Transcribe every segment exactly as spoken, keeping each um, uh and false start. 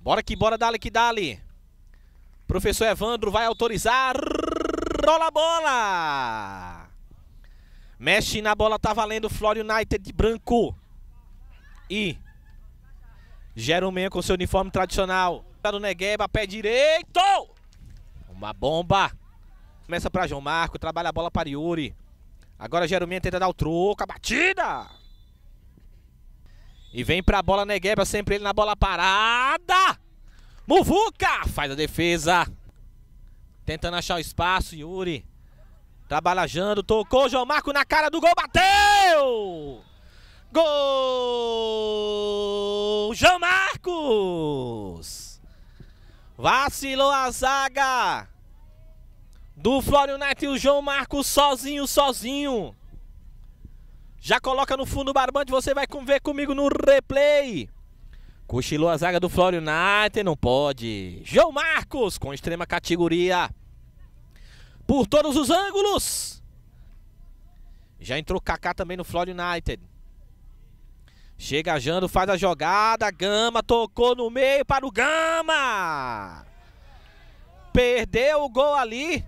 Bora que bora, dale que dale. Professor Evandro vai autorizar. Rola a bola. Mexe na bola, tá valendo. Flório United de branco. E Jerumenha com seu uniforme tradicional. Do Negueba, pé direito. Uma bomba. Começa pra João Marco, trabalha a bola para Yuri. Agora Jerumenha tenta dar o troco, a batida. E vem pra bola Negueba, sempre ele na bola parada. Muvuca, faz a defesa. Tentando achar o espaço, Yuri. Trabalhando, tocou, João Marco na cara do gol, bateu! Gol! João Marcos! Vacilou a zaga do Flório Neto e o João Marcos sozinho, sozinho. Já coloca no fundo do barbante, você vai ver comigo no replay. Cochilou a zaga do Flório United, não pode. João Marcos, com extrema categoria. Por todos os ângulos. Já entrou Kaká também no Flório United. Chega Jando, faz a jogada. Gama, tocou no meio para o Gama. Perdeu o gol ali.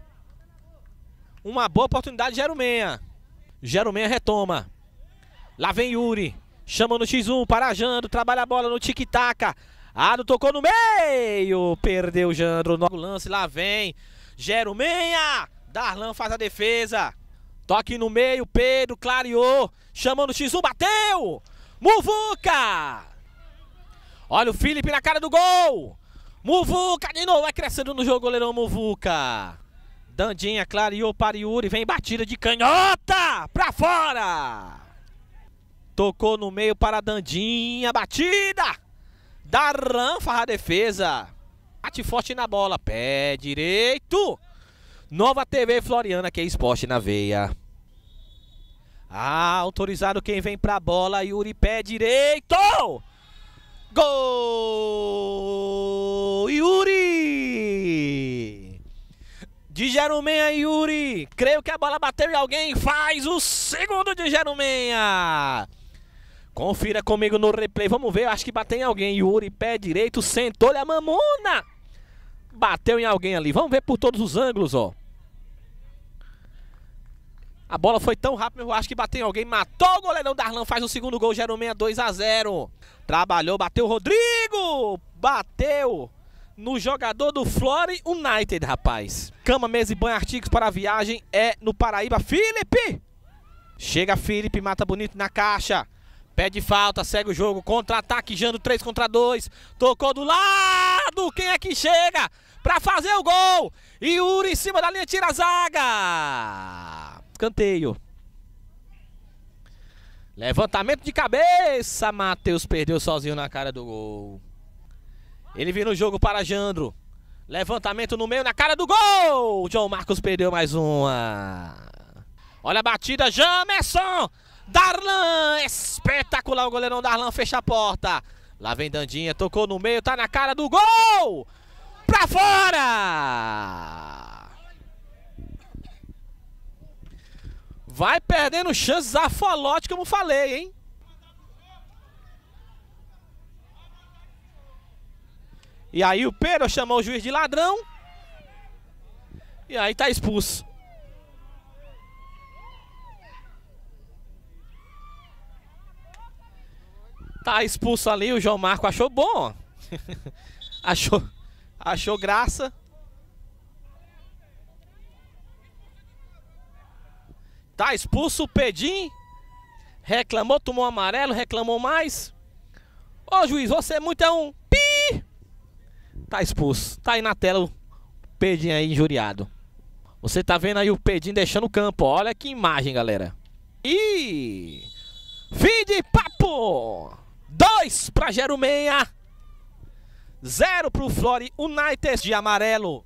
Uma boa oportunidade de Jerumenha. Jerumenha retoma. Lá vem Yuri. Chama no xis um, para Jandro, trabalha a bola no tic-tac. Ado tocou no meio, perdeu Jandro, no lance, lá vem Jerumenha, Darlan faz a defesa. Toque no meio, Pedro, clareou, chamou no xis um, bateu, Muvuca. Olha o Felipe na cara do gol, Muvuca, de novo, vai crescendo no jogo, goleirão Muvuca. Dandinha, clareou para Yuri, vem batida de canhota, pra fora. Tocou no meio para a Dandinha, batida! Darlan farra a defesa. Bate forte na bola, pé direito. Nova T V Floriana, que é esporte na veia. Ah, autorizado quem vem pra bola, Yuri, pé direito. Gol! Yuri! De Jerumenha, Yuri. Creio que a bola bateu e alguém faz o segundo de Jerumenha. Confira comigo no replay, vamos ver, acho que bateu em alguém, Yuri, pé direito, sentou-lhe a mamona. Bateu em alguém ali, vamos ver por todos os ângulos, ó. A bola foi tão rápida, eu acho que bateu em alguém, matou o goleirão Darlan, faz o segundo gol, Jerumenha dois a zero. Trabalhou, bateu o Rodrigo, bateu no jogador do Flório United, rapaz. Cama, mesa e banho, artigos para a viagem, é no Paraíba, Felipe. Chega Felipe, mata bonito na caixa. Pede falta, segue o jogo, contra-ataque, Jando, três contra dois, tocou do lado, quem é que chega pra fazer o gol? Yuri em cima da linha, tira a zaga. Escanteio. Levantamento de cabeça, Matheus perdeu sozinho na cara do gol. Ele vira o jogo para Jandro. Levantamento no meio, na cara do gol. João Marcos perdeu mais uma. Olha a batida, Jamerson. Darlan, espetacular o goleirão Darlan, fecha a porta. Lá vem Dandinha, tocou no meio, tá na cara do gol. Pra fora! Vai perdendo chances a Falote, como falei, hein? E aí o Pedro chamou o juiz de ladrão. E aí tá expulso. Tá expulso ali, o João Marco achou bom. achou, achou graça. Tá expulso o Pedim. Reclamou, tomou amarelo, reclamou mais. Ô juiz, você é muito é um pi. Tá expulso. Tá aí na tela o Pedim aí injuriado. Você tá vendo aí o Pedim deixando o campo. Olha que imagem, galera. E fim de papo! dois para Jerumenha, zero para o Flório United de amarelo.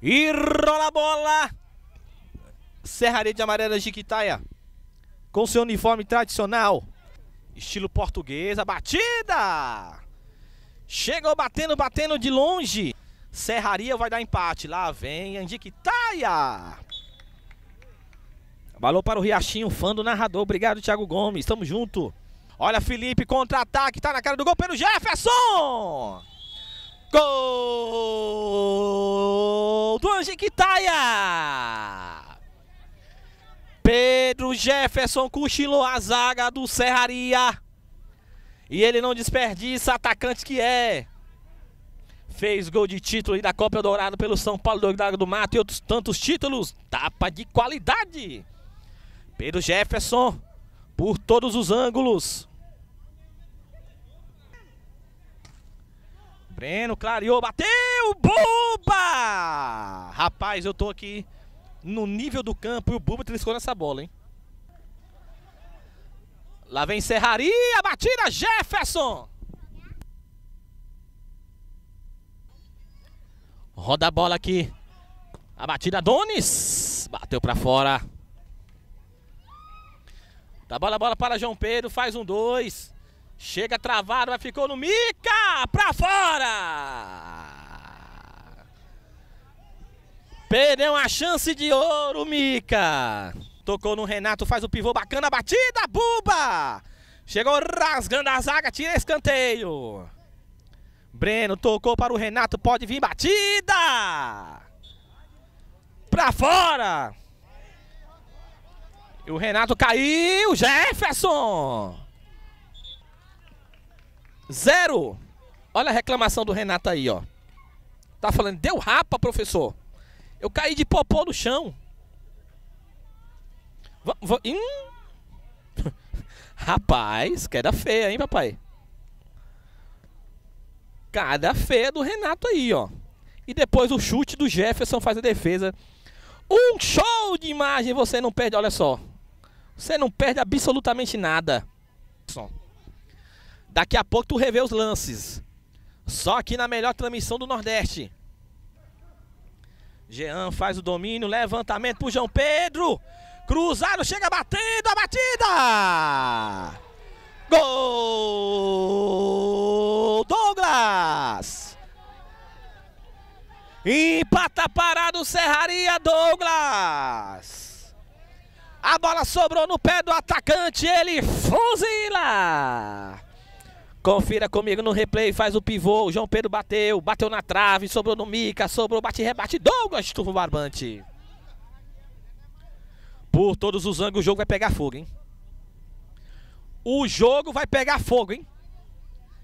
E rola a bola. Serraria de Amarela de Angiquitaia, com seu uniforme tradicional, estilo português, a batida. Chegou batendo, batendo de longe. Serraria vai dar empate. Lá vem Angiquitaia. Balou para o Riachinho, fã do narrador. Obrigado, Thiago Gomes. Tamo junto. Olha Felipe, contra-ataque, tá na cara do gol pelo Jefferson! Gol do Angiquitaia! Pedro Jefferson cochilou a zaga do Serraria. E ele não desperdiça, atacante que é. Fez gol de título aí da Copa Dourada pelo São Paulo do Águia do Mato e outros tantos títulos. Tapa de qualidade. Pedro Jefferson por todos os ângulos. Breno clareou, bateu, bomba! Rapaz, eu tô aqui no nível do campo e o Buba triscou nessa bola, hein? Lá vem Serraria, batida, Jefferson! Roda a bola aqui. A batida, Donis! Bateu pra fora. Da bola, bola para João Pedro, faz um dois. Chega travado, mas ficou no Mica! Pra fora! Perdeu uma chance de ouro, Mica! Tocou no Renato, faz o pivô bacana, batida, Buba! Chegou rasgando a zaga, tira escanteio. Breno tocou para o Renato, pode vir, batida! Pra fora! E o Renato caiu, Jefferson! Zero! Olha a reclamação do Renato aí, ó. Tá falando, deu rapa, professor. Eu caí de popô no chão. V v hum. Rapaz, queda feia, hein, papai? Cada feia do Renato aí, ó. E depois o chute do Jefferson faz a defesa. Um show de imagem, você não perde, olha só. Você não perde absolutamente nada. Daqui a pouco tu revê os lances. Só aqui na melhor transmissão do Nordeste. Jean faz o domínio, levantamento pro João Pedro. Cruzado, chega batendo, a batida! Gol! Douglas! Empata parado, Serraria, Douglas! A bola sobrou no pé do atacante, ele fuzila! Confira comigo no replay, faz o pivô, o João Pedro bateu, bateu na trave, sobrou no Mica, sobrou, bate, rebate, Douglas, turvo barbante. Por todos os ângulos o jogo vai pegar fogo, hein? O jogo vai pegar fogo, hein?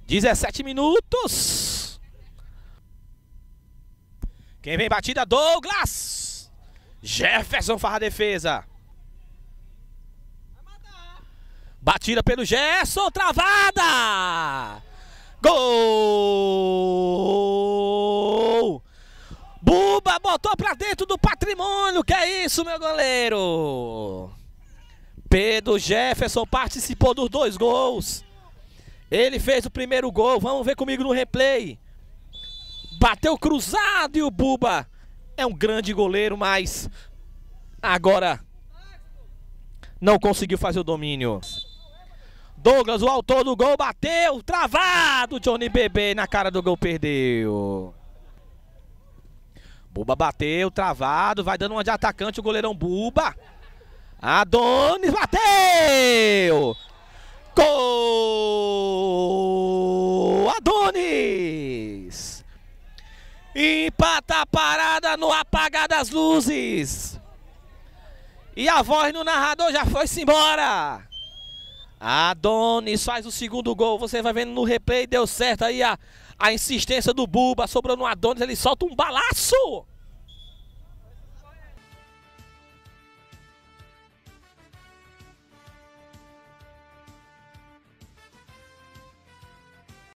dezessete minutos! Quem vem batida, Douglas! Jefferson faz a defesa. Batida pelo Gerson, travada! Gol! Buba botou pra dentro do patrimônio, que é isso, meu goleiro! Pedro Jefferson participou dos dois gols. Ele fez o primeiro gol, vamos ver comigo no replay. Bateu cruzado e o Buba é um grande goleiro, mas agora não conseguiu fazer o domínio. Douglas, o autor do gol, bateu, travado, Johnny Bebê na cara do gol, perdeu. Buba bateu, travado, vai dando uma de atacante o goleirão Buba. Adonis bateu! Gol! Adonis! Empata a parada no apagar das luzes. E a voz do narrador já foi-se embora. Adonis faz o segundo gol. Você vai vendo no replay, deu certo aí a, a insistência do Buba. Sobrou no Adonis, ele solta um balaço.